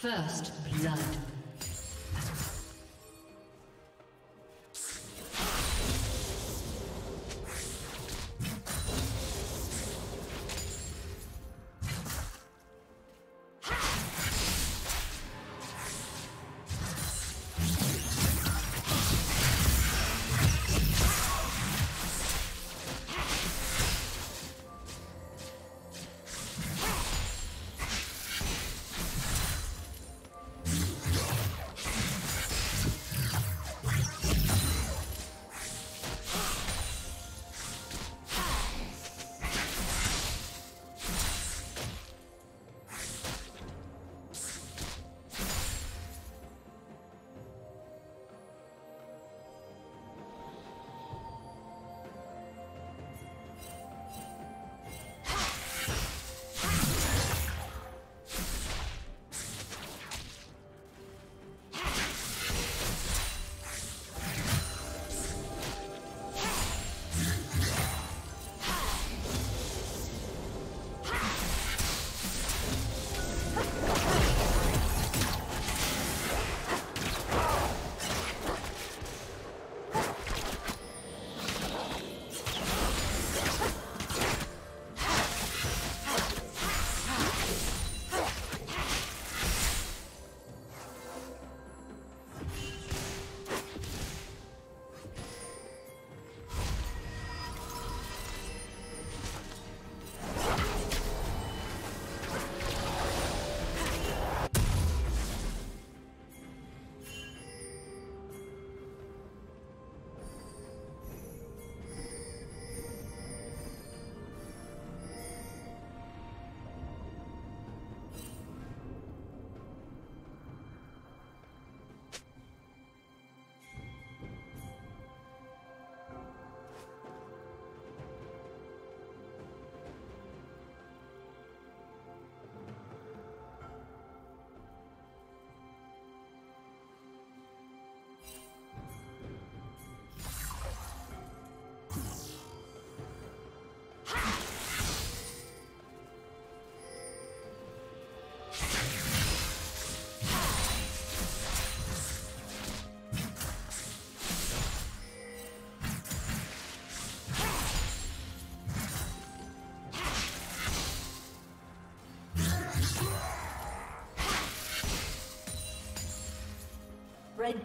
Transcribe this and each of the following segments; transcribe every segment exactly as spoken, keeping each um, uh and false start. First blood. Red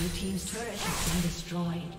Blue team's turret has been destroyed.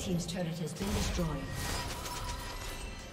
Team's turret has been destroyed. Blue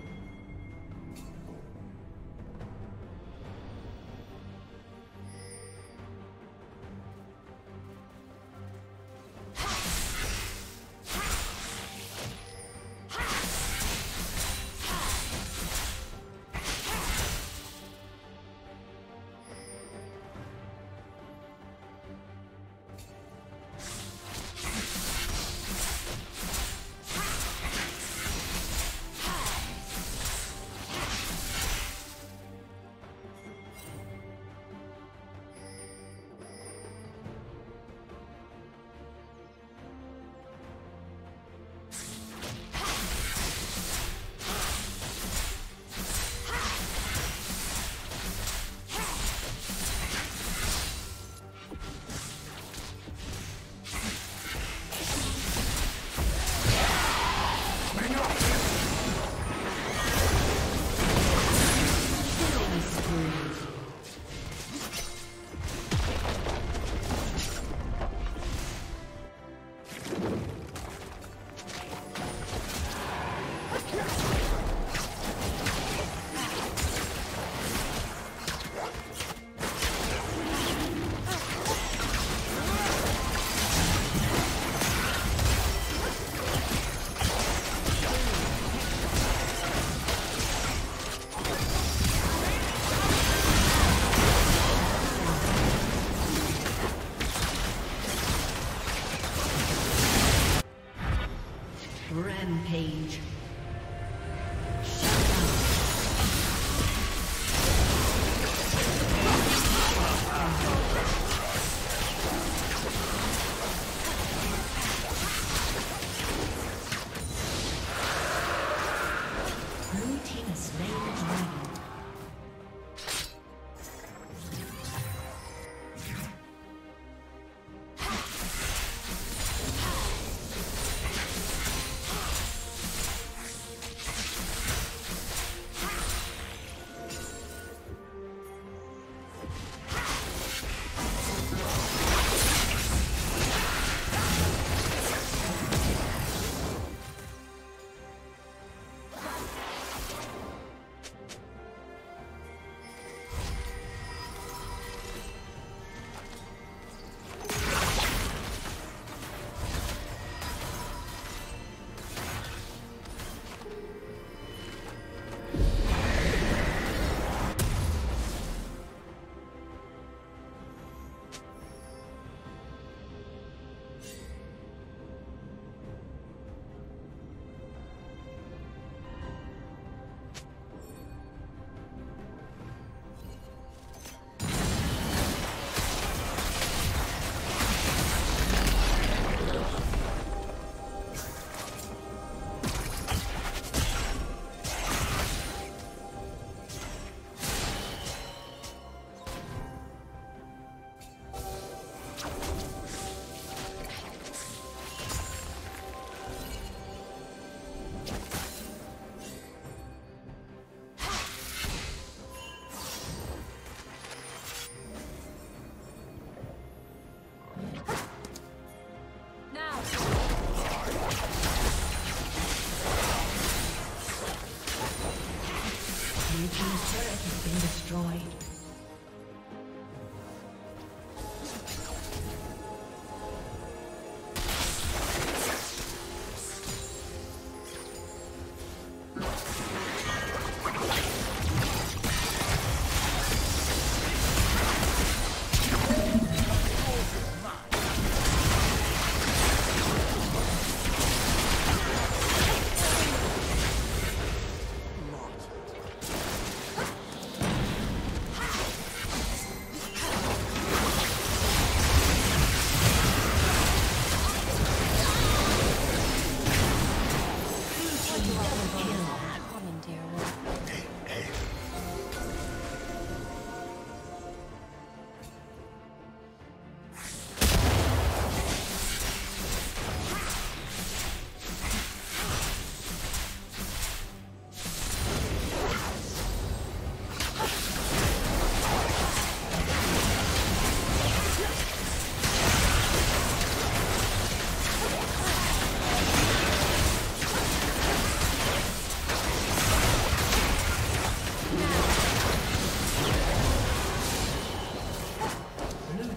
Rampage.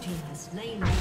team has slain the dragon.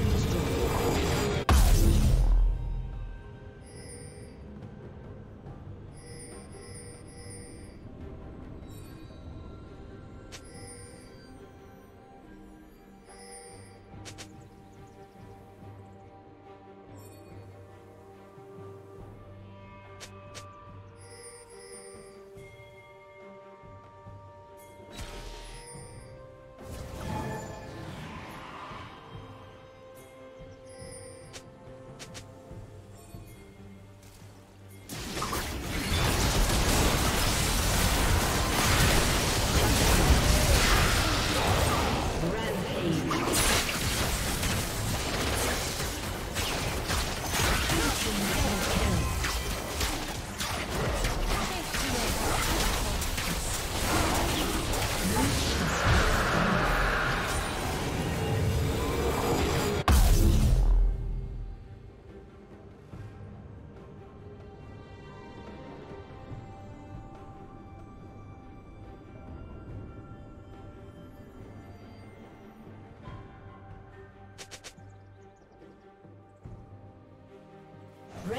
destroyed.